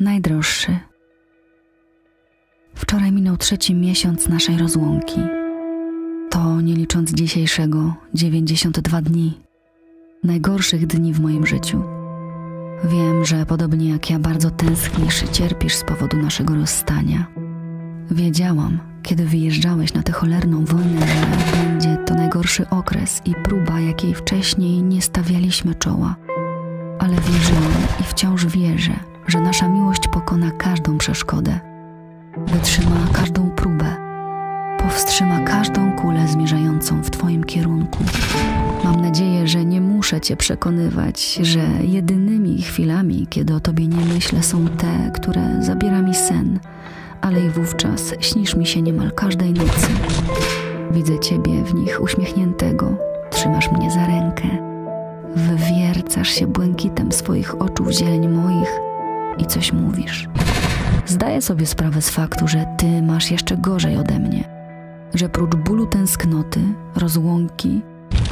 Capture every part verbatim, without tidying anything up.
najdroższy. Wczoraj minął trzeci miesiąc naszej rozłąki. To, nie licząc dzisiejszego, dziewięćdziesiąt dwa dni. Najgorszych dni w moim życiu. Wiem, że podobnie jak ja bardzo tęsknisz i cierpisz z powodu naszego rozstania. Wiedziałam, kiedy wyjeżdżałeś na tę cholerną wojnę, że będzie to najgorszy okres i próba, jakiej wcześniej nie stawialiśmy czoła. Ale wierzyłam i wciąż wierzę, że nasza miłość pokona każdą przeszkodę. Wytrzyma każdą próbę. Powstrzyma każdą kulę zmierzającą w Twoim kierunku. Mam nadzieję, że nie muszę Cię przekonywać, że jedynymi chwilami, kiedy o Tobie nie myślę, są te, które zabiera mi sen, ale i wówczas śnisz mi się niemal każdej nocy. Widzę Ciebie w nich uśmiechniętego, trzymasz mnie za rękę, wywiercasz się błękitem swoich oczu w zieleń moich i coś mówisz. Zdaję sobie sprawę z faktu, że Ty masz jeszcze gorzej ode mnie, że prócz bólu tęsknoty, rozłąki,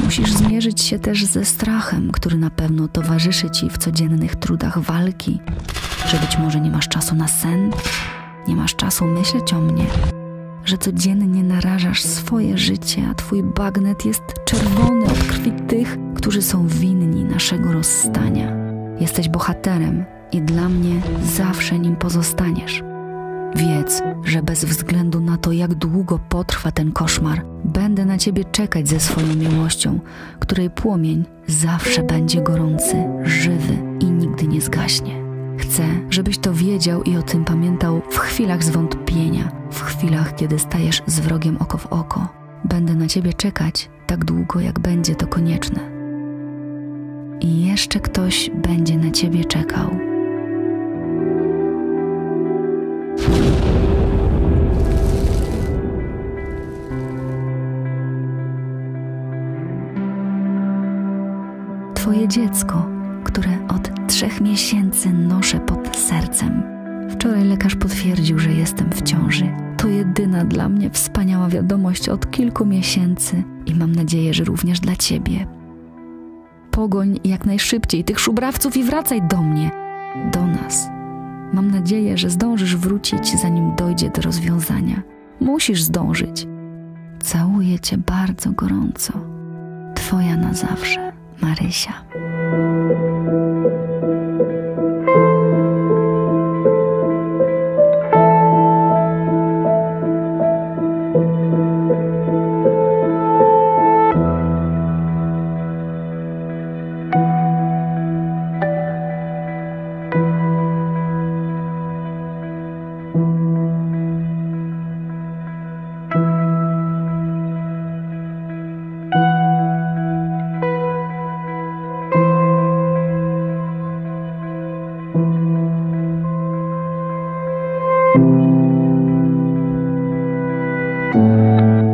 musisz zmierzyć się też ze strachem, który na pewno towarzyszy Ci w codziennych trudach walki, że być może nie masz czasu na sen, nie masz czasu myśleć o mnie, że codziennie narażasz swoje życie, a Twój bagnet jest czerwony od krwi tych, którzy są winni naszego rozstania. Jesteś bohaterem i dla mnie zawsze nim pozostaniesz. Wiedz, że bez względu na to, jak długo potrwa ten koszmar, będę na Ciebie czekać ze swoją miłością, której płomień zawsze będzie gorący, żywy i nigdy nie zgaśnie. Chcę, żebyś to wiedział i o tym pamiętał w chwilach zwątpienia, w chwilach, kiedy stajesz z wrogiem oko w oko. Będę na Ciebie czekać tak długo, jak będzie to konieczne. I jeszcze ktoś będzie na Ciebie czekał. Twoje dziecko, które od trzech miesięcy noszę pod sercem. Wczoraj lekarz potwierdził, że jestem w ciąży. To jedyna dla mnie wspaniała wiadomość od kilku miesięcy i mam nadzieję, że również dla Ciebie. Pogoń jak najszybciej tych szubrawców i wracaj do mnie, do nas. Mam nadzieję, że zdążysz wrócić, zanim dojdzie do rozwiązania. Musisz zdążyć. Całuję Cię bardzo gorąco. Twoja na zawsze, Marysia. Thank you.